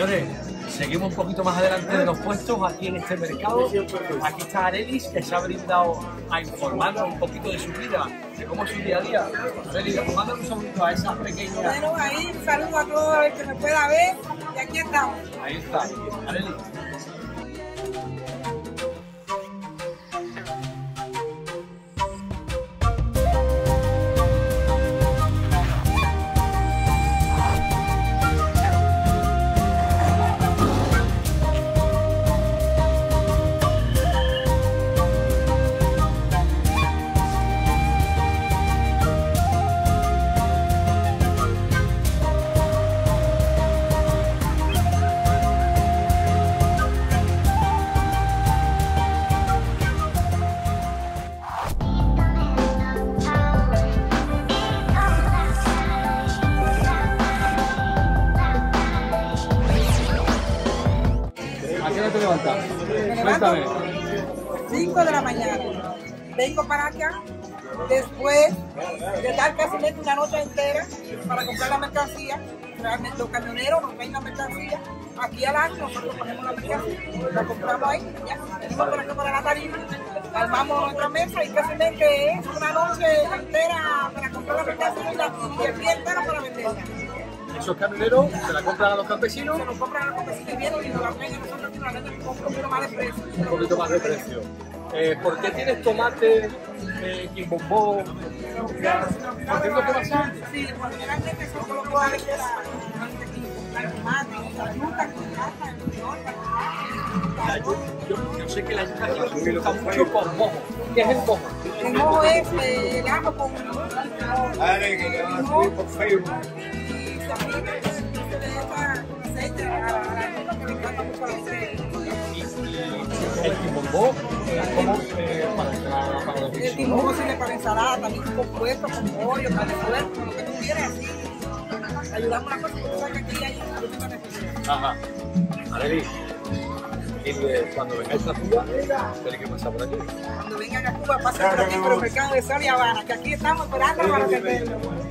Señores, seguimos un poquito más adelante de los puestos aquí en este mercado. Aquí está Arelis, que se ha brindado a informarnos un poquito de su vida, de cómo es su día a día. Arelis, mándame un saludo a esas pequeñas. Bueno, ahí un saludo a todo el que me pueda ver y aquí estamos. Ahí está, Arelis. ¿Te levantas? Me levanto 5 de la mañana, vengo para acá, después de dar casi una noche entera para comprar la mercancía. Realmente los camioneros nos ven la mercancía, aquí adelante nosotros ponemos la mercancía, la compramos ahí, ya, venimos por acá para la tarima, armamos nuestra mesa y casi es una noche entera para comprar la mercancía y el día entero para venderla. Esos camioneros se la compran a los campesinos. Se los compran a los campesinos y vienen y nos la venden nosotros un poquito más de precio. Un poquito más de precio. ¿Por qué tienes tomate, quimbombó? ¿Por qué no tomas antes? Sí, porque generalmente son con los cuales la tomate, la yuca, la yuca. Yo sé que la yuca lleva mucho con mojo. ¿Qué es el mojo? El mojo es el ajo con mojo. El quimbombó, el quimbombó sirve para ensalada, también compuesto con pollo, carne suelta, con lo que tú quieras. Ayudamos a la cosa, porque aquí hay una necesidad. Ajá. Arelis, cuando vengáis a Cuba, tenéis que pasar por aquí. Cuando vengan a Cuba, pasen por aquí por el Mercado de Sol y Habana, que aquí estamos esperando para atenderlo.